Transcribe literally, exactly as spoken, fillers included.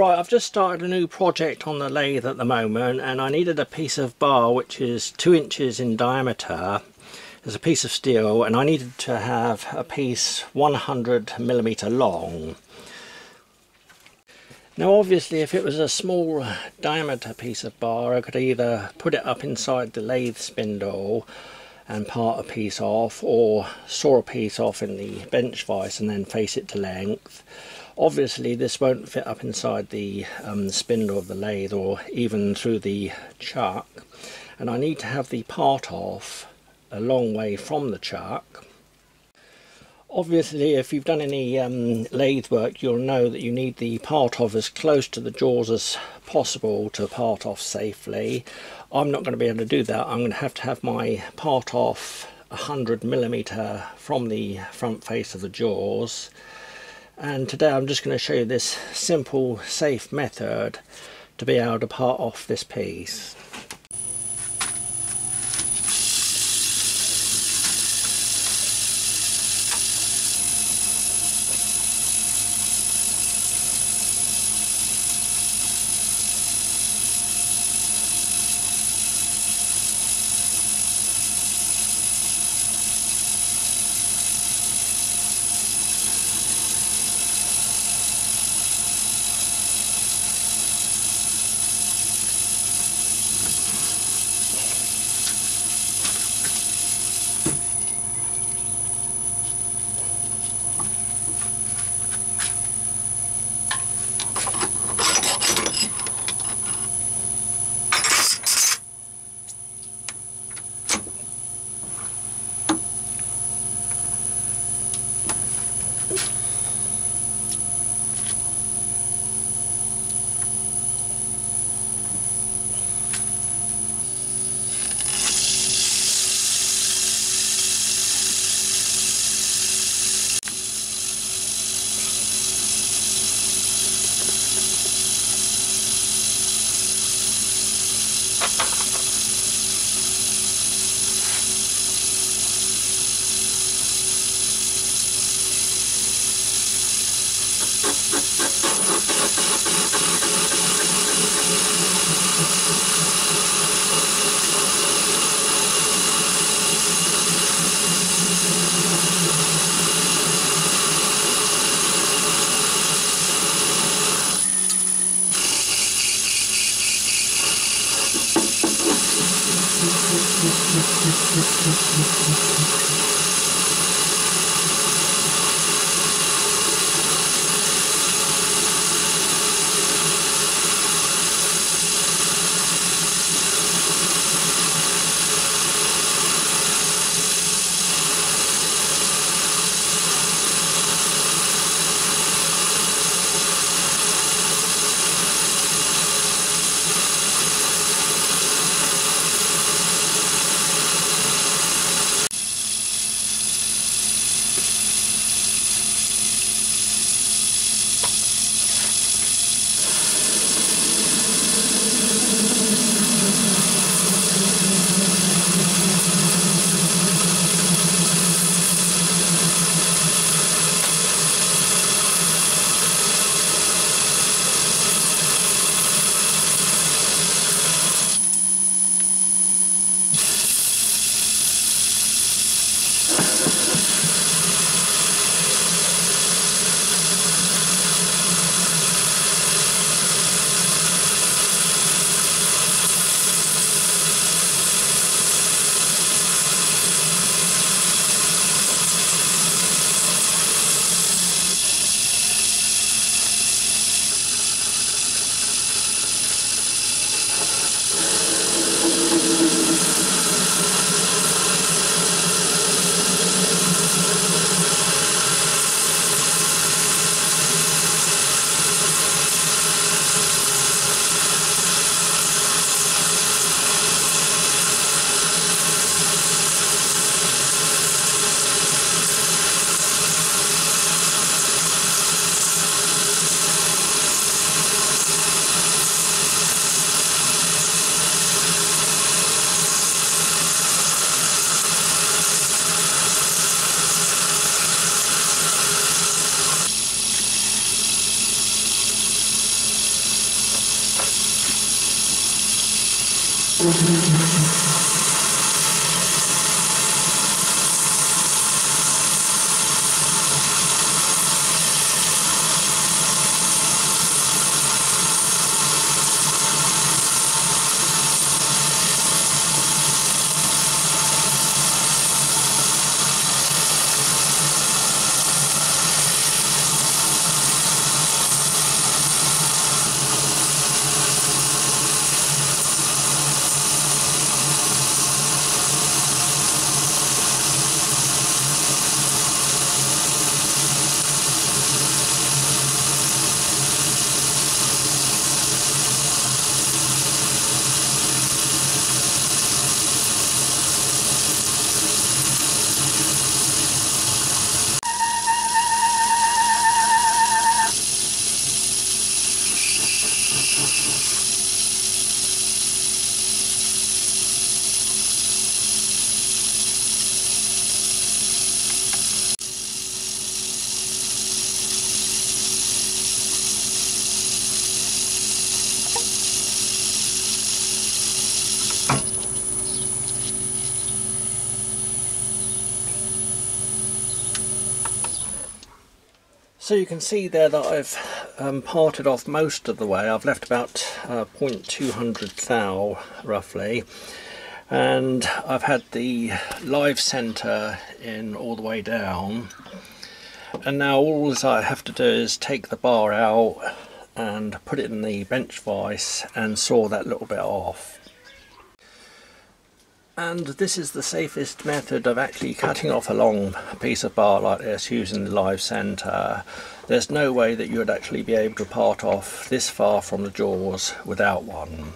Right, I've just started a new project on the lathe at the moment, and I needed a piece of bar which is two inches in diameter as a piece of steel, and I needed to have a piece one hundred millimeter long. Now obviously if it was a small diameter piece of bar, I could either put it up inside the lathe spindle and part a piece off, or saw a piece off in the bench vise and then face it to length. Obviously this won't fit up inside the um, spindle of the lathe or even through the chuck, and I need to have the part off a long way from the chuck. Obviously if you've done any um, lathe work, you'll know that you need the part off as close to the jaws as possible to part off safely. I'm not going to be able to do that. I'm going to have to have my part off one hundred millimeter from the front face of the jaws. And today I'm just going to show you this simple, safe method to be able to part off this piece. So you can see there that I've um, parted off most of the way. I've left about uh, zero point two hundred thou roughly, and I've had the live centre in all the way down, and now all I have to do is take the bar out and put it in the bench vise and saw that little bit off. And this is the safest method of actually cutting off a long piece of bar like this using the live centre. There's no way that you would actually be able to part off this far from the jaws without one.